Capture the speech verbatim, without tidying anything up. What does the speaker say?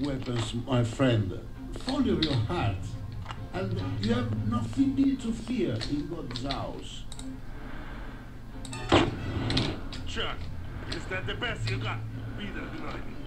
weapons, my friend. Follow your heart, and you have nothing to fear in God's house. Chuck, is that the best you got? Peter, denied me.